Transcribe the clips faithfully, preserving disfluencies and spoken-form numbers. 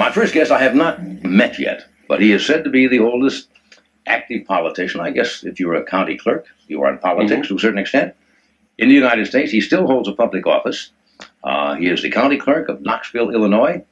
My first guest I have not met yet, but he is said to be the oldest active politician. I guess if you're a county clerk, you are in politics mm-hmm. to a certain extent. In the United States, he still holds a public office. Uh, he is the county clerk of Knoxville, Illinois.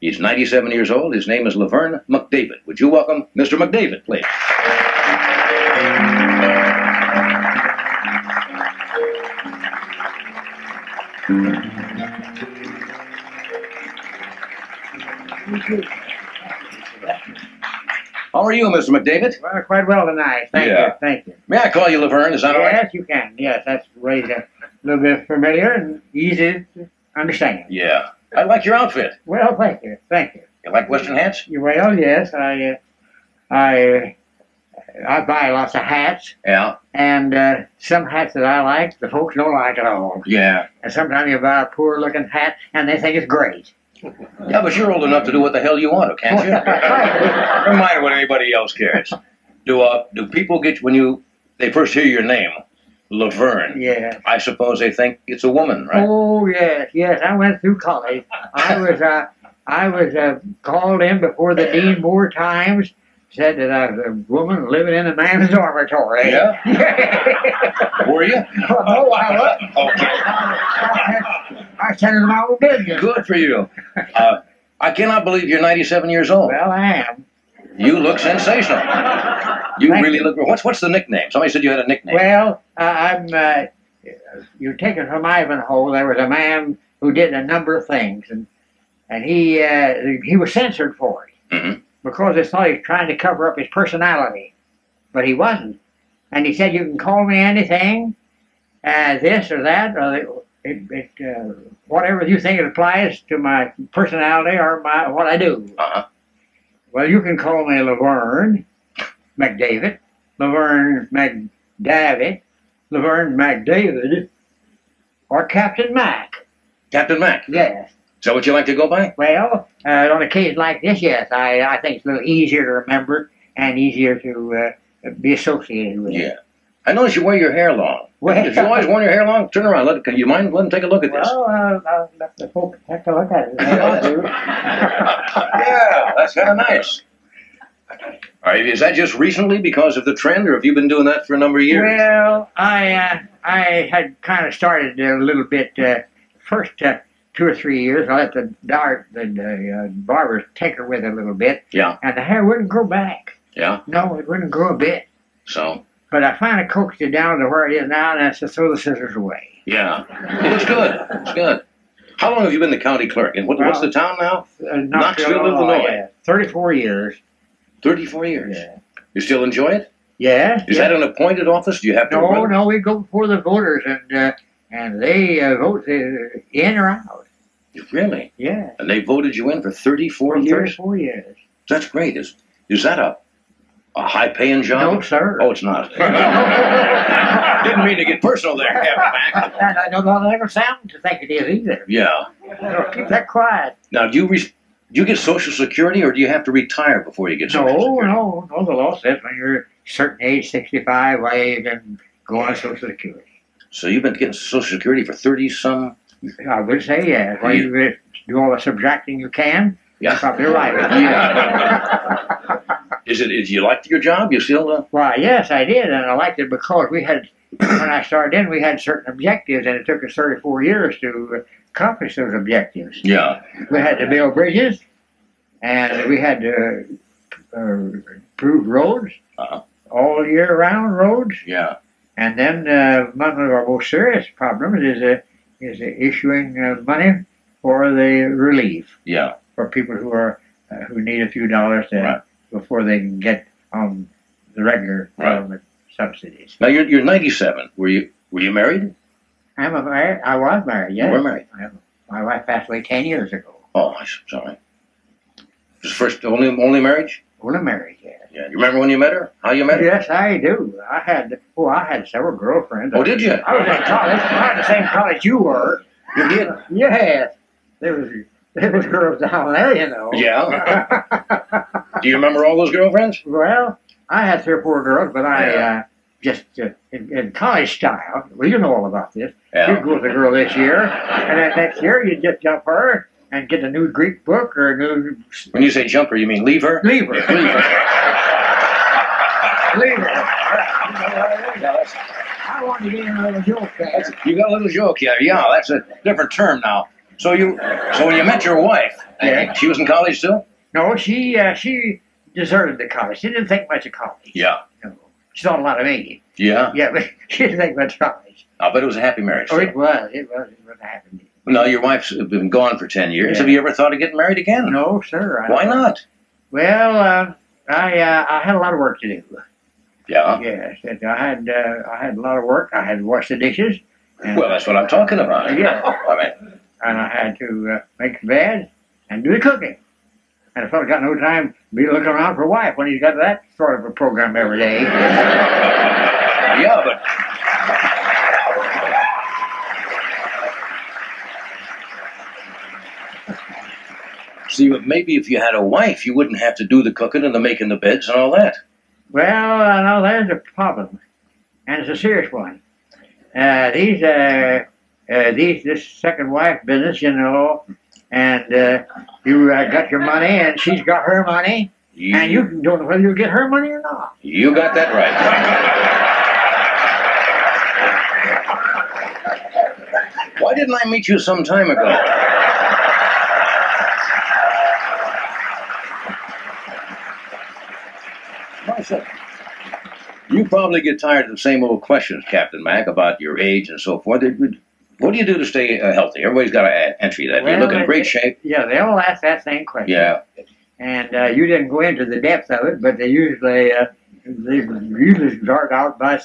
He's ninety-seven years old. His name is Laverne McDavitt. Would you welcome Mister McDavitt, please? How are you, Mister McDavitt? Well, quite well tonight. Thank yeah. you. Thank you. May I call you Laverne? Is that all right? Yes, you can. Yes, that's right. A little bit familiar and easy to understand. Yeah. I like your outfit. Well, thank you. Thank you. You like Western hats? Well, yes. I, uh, I, uh, I buy lots of hats. Yeah. And uh, some hats that I like, the folks don't like at all. Yeah. And sometimes you buy a poor-looking hat, and they think it's great. Yeah, but you're old enough to do what the hell you want to, can't you? Never mind what anybody else cares. Do uh, do people get when you they first hear your name? Laverne. Yeah. I suppose they think it's a woman, right? Oh yes, yes. I went through college. I was uh, I was uh, called in before the dean more times. Said that I was a woman living in a man's dormitory. Yeah. Were you? Oh, I was. Okay. I, I, I tended my own business. Good for you. Uh, I cannot believe you're ninety-seven years old. Well, I am. You look sensational. You Thank really you. look. What's what's the nickname? Somebody said you had a nickname. Well, uh, I'm. Uh, you're taken from Ivanhoe. There was a man who did a number of things, and and he uh, he was censored for it mm-hmm. because they thought he was trying to cover up his personality, but he wasn't. And he said, "You can call me anything, uh, this or that, or it, it, uh, whatever you think it applies to my personality or my what I do." Uh-huh. Well, you can call me Laverne McDavitt, Laverne McDavitt, Laverne McDavid, or Captain Mac. Captain Mac? Yes. Is that what you like to go by? Well, uh, on a case like this, yes. I, I think it's a little easier to remember and easier to uh, be associated with. Yeah. I notice you wear your hair long. Well, if you always want your hair long, turn around. Let it, you mind? Let them take a look at this. Well, uh, I'll let the folks take a look at it. Yeah, that's kind of nice. All right, is that just recently because of the trend, or have you been doing that for a number of years? Well, I uh, I had kind of started a little bit uh, first uh, two or three years. I let the dart the uh, barber tinker with it a little bit. Yeah. And the hair wouldn't grow back. Yeah. No, it wouldn't grow a bit. So. But I finally coaxed it down to where it is now, and I said, throw the scissors away. Yeah. It's good. It's good. How long have you been the county clerk? And what, well, what's the town now? Uh, Knoxville, Illinois. Yeah. thirty-four years. thirty-four years? Yeah. You still enjoy it? Yeah. Is yeah. that an appointed office? Do you have to? No, run? no. We go before the voters, and uh, and they uh, vote in or out. Really? Yeah. And they voted you in for thirty-four years? thirty-four years. That's great. Is, is that a... a high-paying job? No, sir. Oh, it's not. Didn't mean to get personal there, Captain Mac. I don't want to ever sound to think it is either. Yeah. So keep that quiet. Now, do you re do you get Social Security, or do you have to retire before you get Social no, Security? No, no, no. The law says when you're a certain age, sixty-five, why you can go on Social Security. So you've been getting Social Security for thirty-some? I would say, yeah. Why you, you do all the subtracting you can? Yeah. You're probably right. Yeah. Is it? Is you liked your job? You still? Uh... Why, yes, I did, and I liked it because we had, when I started in, we had certain objectives, and it took us thirty-four years to accomplish those objectives. Yeah. We had to build bridges, and we had to uh, improve roads, uh-huh. all year-round roads. Yeah. And then uh, one of our most serious problems is uh, is uh, issuing uh, money for the relief. Yeah. For people who are uh, who need a few dollars to. Right. Before they can get um, the regular government right. subsidies. Now you're you're ninety-seven. Were you were you married? I'm a married. I was married. Yes. You were married. I, my wife passed away ten years ago. Oh, I'm sorry. This first only only marriage. Only marriage. Yes. Yeah. You remember when you met her? How you met her? Yes, I do. I had oh, I had several girlfriends. Oh, did you? I was in college. I had the same college you were. You did? Yes. There was there was girls down there, you know. Yeah. Do you remember all those girlfriends? Well, I had three or four girls, but I yeah. uh, just uh, in, in college style. Well, you know all about this. Yeah. You'd go with a girl this year, and then next year you'd just jump her, and get a new Greek book or a new... When you say jumper, you mean lever? Lever. Lever. Lever. I want to get another joke there. You got a little joke here. Yeah, that's a different term now. So you, so when you met your wife, yeah. She was in college still? No, she uh, she deserted the college. She didn't think much of college. Yeah. No. She thought a lot of me. Yeah. Yeah, but she didn't think much of college. I bet it was a happy marriage. Oh, so. It was. It was. It was a happy marriage. Now, your wife's been gone for ten years. Yeah. Have you ever thought of getting married again? No, sir. I Why don't. not? Well, uh, I uh, I had a lot of work to do. Yeah. Yes, I had uh, I had a lot of work. I had to wash the dishes. And, well, that's what I'm talking about. Uh, yeah. I mean, and I had to uh, make the bed and do the cooking. And a fellow got no time to be looking around for a wife when he's got that sort of a program every day. Yeah, but... See, but maybe if you had a wife, you wouldn't have to do the cooking and the making the beds and all that. Well, uh, now there's a problem, and it's a serious one. Uh, these... Uh, Uh, these, this second wife business, you know, and uh, you uh, got your money, and she's got her money, you, and you don't know whether you get her money or not. You got that right. Why didn't I meet you some time ago? Myself. You probably get tired of the same old questions, Captain Mac, about your age and so forth. What do you do to stay uh, healthy? Everybody's got an entry that. Well, you look in great shape. Yeah, they all ask that same question. Yeah. And uh, you didn't go into the depth of it, but they usually uh, they usually start out by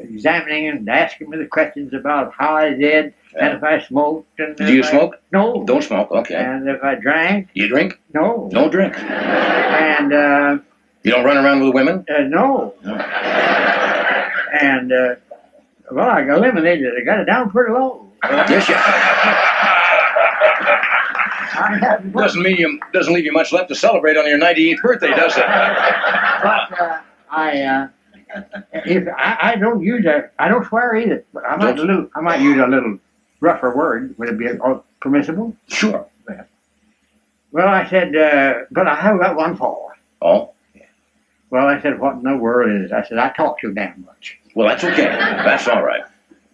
examining and asking me the questions about how I did, yeah. and if I smoked. And do you I, smoke? No. Don't smoke, okay. And if I drank. You drink? No. Don't drink. And... Uh, You don't run around with women? Uh, no. no. And, uh, well, I eliminated it. I got it down pretty low. Yes, you. Doesn't mean you, doesn't leave you much left to celebrate on your ninety-eighth birthday, does it? But, uh, I, uh, if, I, I don't use a, I don't swear either. But I might, little, I might use a little rougher word. Would it be permissible? Sure. Well, I said, uh, but I have got one fault. Oh? Well, I said, what in the world is it? I said, I talk too damn much. Well, that's okay. That's all right.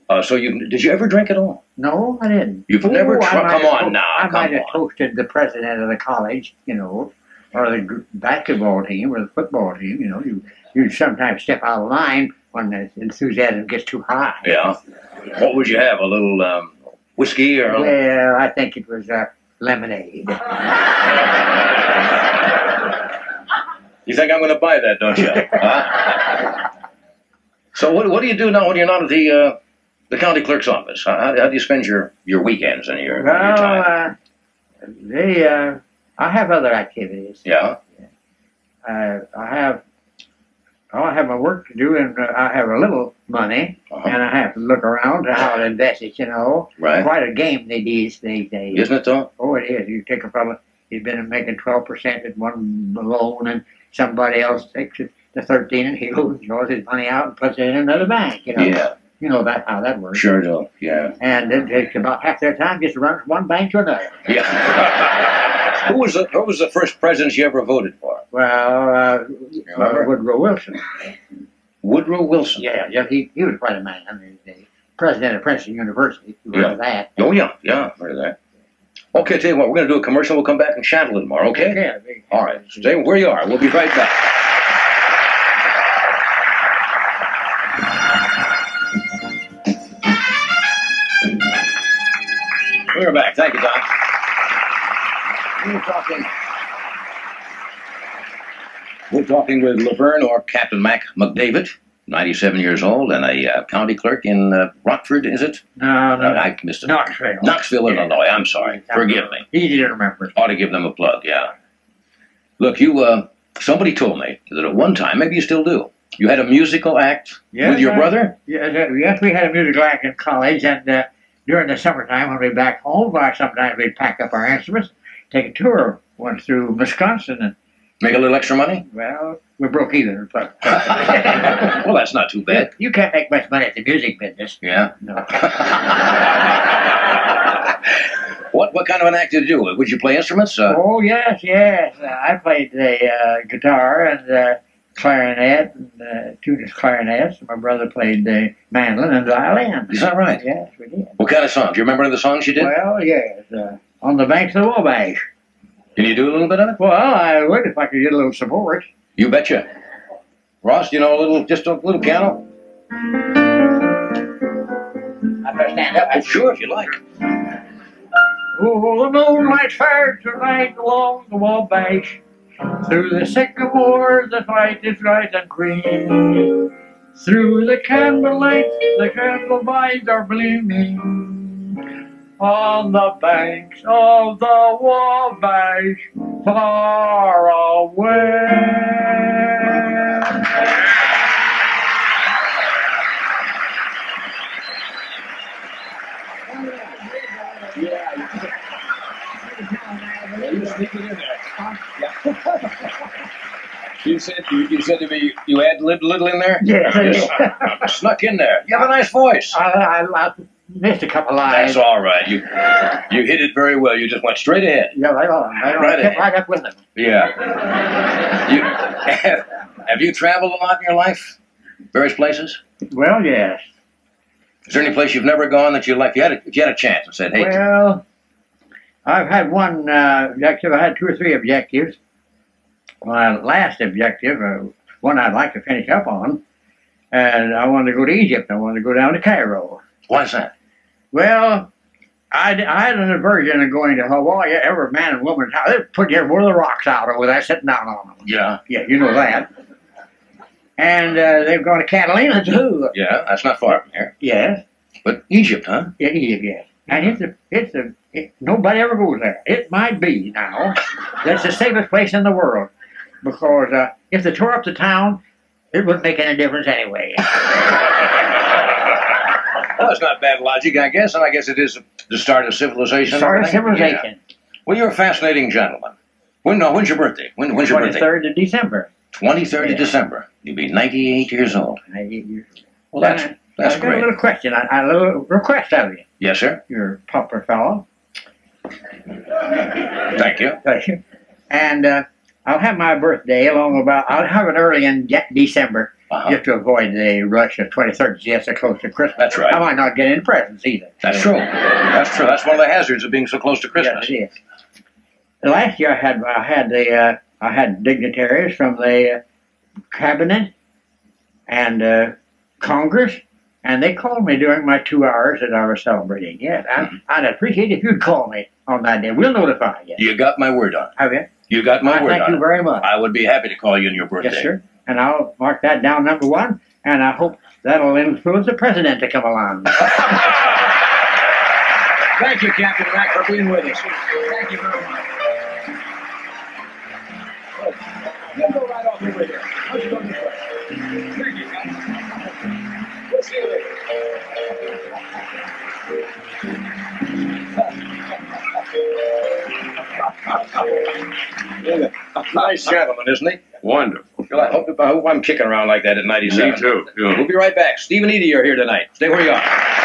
Uh, so you, did you ever drink at all? No, I didn't. You've Ooh, never tried? Come on now, I might have toasted the president of the college, you know, or the basketball team or the football team, you know. You, you sometimes step out of line when the enthusiasm gets too high. Yeah. What would you have, a little um, whiskey or? Well, I think it was uh, lemonade. You think I'm going to buy that, don't you? Huh? So what, what do you do now when you're not at the uh, the county clerk's office? How, how do you spend your, your weekends and your, well, your time? Uh, they, uh, I have other activities. Yeah. Uh, I have oh, I have my work to do, and uh, I have a little money, uh-huh. and I have to look around to how to invest it. You know, right? Quite a game they these these days. Isn't it though? Oh, it is. You take a fella. He's been making twelve percent at one loan, and somebody else takes it to thirteen, and he draws his money out and puts it in another bank. You know, yeah. You know that how that works. Sure do. Yeah. And it takes about half their time just to run from one bank to another. Yeah. who was the Who was the first president you ever voted for? Well, uh, uh, Woodrow Wilson. Woodrow Wilson. Yeah, yeah. He he was quite a man. I mean, the president of Princeton University. You remember yeah. that? Oh yeah, yeah. I heard that. Okay, tell you what, we're going to do a commercial. We'll come back and chattel it tomorrow, okay? Yeah. They, all right. Stay where you are. We'll be right back. We're back. Thank you, Doc. We were talking... We're talking with Laverne, or Captain Mac McDavitt, ninety-seven years old, and a uh, county clerk in uh, Rockford, is it? No, no. Uh, I missed it. Knoxville. Knoxville, yeah. Illinois. I'm sorry. Knoxville. Forgive me. Easy to remember. Ought to give them a plug, yeah. Look, you, uh, somebody told me that at one time, maybe you still do, you had a musical act yes, with your I, brother? Yes, yes, we had a musical act in college, and uh, during the summertime when we were back home, sometimes we'd pack up our instruments, take a tour, went through Wisconsin, and make a little extra money? Well, we broke even. Well, that's not too bad. You, you can't make much money at the music business. Yeah? No. What what kind of an act did you do? Would you play instruments? Uh? Oh, yes, yes. I played the uh, guitar and uh, clarinet, and uh, two clarinets. My brother played the mandolin and violin. Is that right? Yes, we did. What kind of songs? Do you remember any of the songs you did? Well, yes. Uh, on the Banks of the Wabash. Can you do a little bit of it? Well, I would if I could get a little support. You betcha. Ross, you know a little, just a little piano? I better stand up. Oh, sure, if you like. Oh, the moonlight fair tonight along the Wabash, through the sycamore the light is bright and green. Through the candlelight the candle vines are gleaming, on the banks of the Wabash, far away. Sneak it in there. Yeah. You said you, you said to me you had little, little in there. Yeah, yes. Yeah. Snuck in there. You have a nice voice. I, I, I missed a couple lines. That's all right. You you hit it very well. You just went straight ahead. Yeah, right on. Right on. Right I kept right up with them. Yeah. You, have, have you traveled a lot in your life? Various places. Well, yes. Is there any place you've never gone that you like? You had a, you had a chance and said, "Hey." Well. I've had one uh, objective. I had two or three objectives. My last objective, uh, one I'd like to finish up on, and I wanted to go to Egypt. I wanted to go down to Cairo. Why's that? Well, I, I had an aversion of going to Hawaii. Every man and woman's house, they put one of the rocks out over there sitting down on them. Yeah. Yeah, you know that. And uh, they've gone to Catalina, too. Yeah, that's not far from here. Yes. But Egypt, huh? Yeah, Egypt, yes. And it's a, it's a, it, nobody ever goes there. It might be now. That's the safest place in the world. Because uh, if they tore up the town, it wouldn't make any difference anyway. Well, it's not bad logic, I guess. And I guess it is the start of civilization. Start of civilization. Yeah. Well, you're a fascinating gentleman. When, no, when's your birthday? When, when's your birthday? twenty-third of December. twenty-third yeah. of December. You'll be ninety-eight years old. ninety-eight years old. Well, that's... I, That's I've got great. a little question, I, I, a little request of you. Yes, sir. You're a proper fellow. Thank you. Thank you. And uh, I'll have my birthday along about, I'll have it early in December, uh-huh. just to avoid the rush of twenty-third, yes, so close to Christmas. That's right. I might not get any presents either. That's so, true. That's true. That's one of the hazards of being so close to Christmas. Yes, yes. Last year I had, I had, the, uh, I had dignitaries from the uh, cabinet and uh, Congress. And they called me during my two hours that I was celebrating. Yes, I'd, mm-hmm. I'd appreciate it if you'd call me on that day. We'll notify you. You got my word on it. Have you? You got my I word on it. Thank you very much. I would be happy to call you on your birthday. Yes, sir. And I'll mark that down, number one, and I hope that'll influence the president to come along. Thank you, Captain Mac, for being with us. Thank you very much. You'll go right off over here. How's it going this way? Thank you, guys. See you later. Nice gentleman, isn't he? Wonderful. Well, I, hope, I hope I'm kicking around like that at ninety-seven. Me too. Yeah. We'll be right back. Steve and Edie are here tonight. Stay where you are.